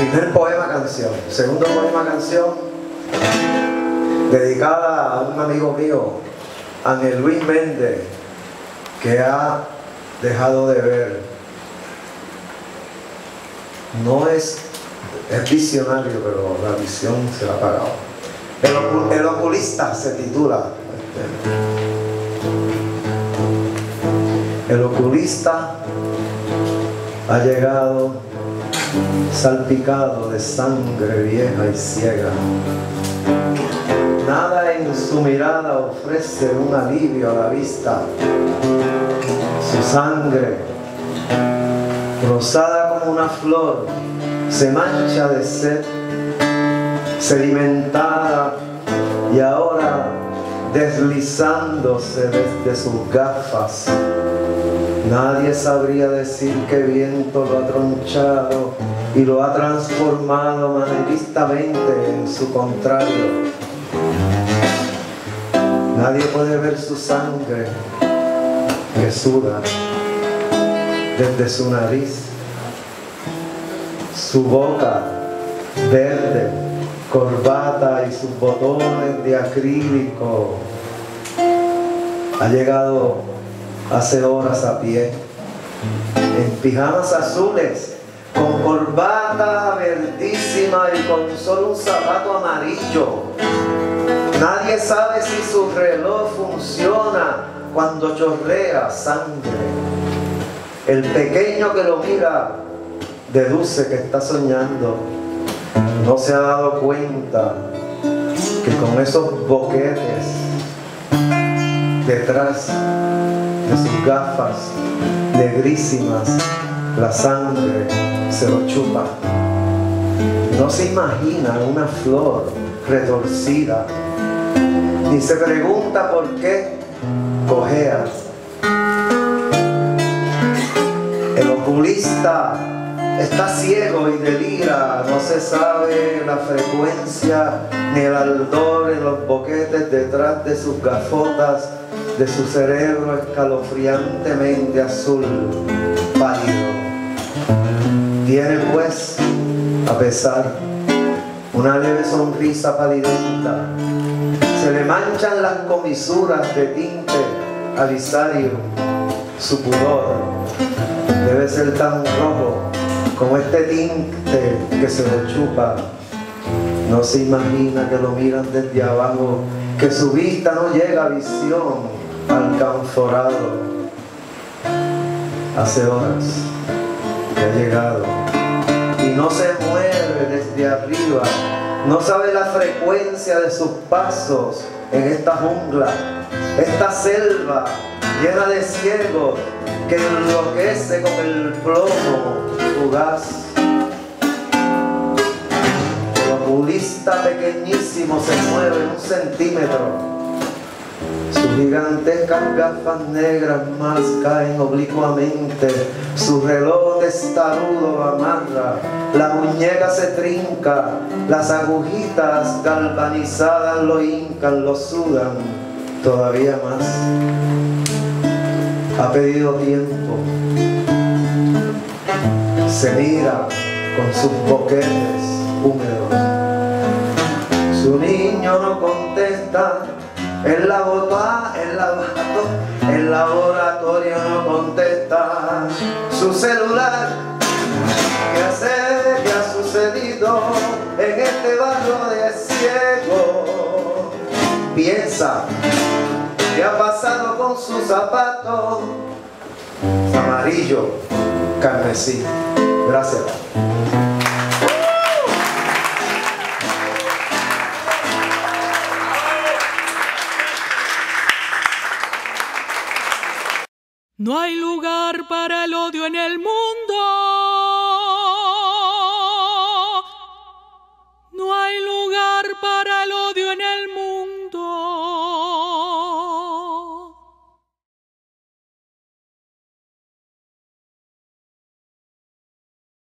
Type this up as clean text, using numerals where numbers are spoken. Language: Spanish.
Primer poema canción. Segundo poema canción, dedicada a un amigo mío, Ángel Luis Méndez, que ha dejado de ver. No es visionario, pero la visión se la ha apagado. El Oculista se titula. El Oculista ha llegado salpicado de sangre vieja y ciega. Nada en su mirada ofrece un alivio a la vista. Su sangre, rosada como una flor, se mancha de sed, sedimentada y ahora deslizándose desde sus gafas. Nadie sabría decir qué viento lo ha tronchado y lo ha transformado manieristamente en su contrario. Nadie puede ver su sangre que suda desde su nariz, su boca verde, corbata y sus botones de acrílico. Ha llegado hace horas a pie, en pijamas azules, con corbata verdísima y con solo un zapato amarillo. Nadie sabe si su reloj funciona cuando chorrea sangre. El pequeño que lo mira deduce que está soñando. No se ha dado cuenta que con esos boquetes detrás de sus gafas negrísimas, la sangre se lo chupa. No se imagina una flor retorcida, ni se pregunta por qué cojea. El Oculista está ciego y delira, no se sabe la frecuencia ni el ardor en los boquetes detrás de sus gafotas, de su cerebro escalofriantemente azul, pálido. Tiene pues, a pesar, una leve sonrisa palidenta. Se le manchan las comisuras de tinte alisario. Su pudor debe ser tan rojo como este tinte que se lo chupa. No se imagina que lo miran desde abajo, que su vista no llega a visión alcanforado. Hace horas que ha llegado y no se mueve desde arriba. No sabe la frecuencia de sus pasos en esta jungla, esta selva llena de ciegos que enloquece con el plomo fugaz. El Oculista pequeñísimo se mueve un centímetro. Sus gigantescas gafas negras más caen oblicuamente, su reloj testarudo lo amarra, la muñeca se trinca, las agujitas galvanizadas lo hincan, lo sudan todavía más. Ha pedido tiempo, se mira con sus boquetes húmedos. Su niño no contesta. El laboratorio no contesta. Su celular, ¿qué sé que ha sucedido en este barrio de ciego? Piensa, ¿qué ha pasado con sus zapatos? Amarillo, carmesí. Gracias. No hay lugar para el odio en el mundo.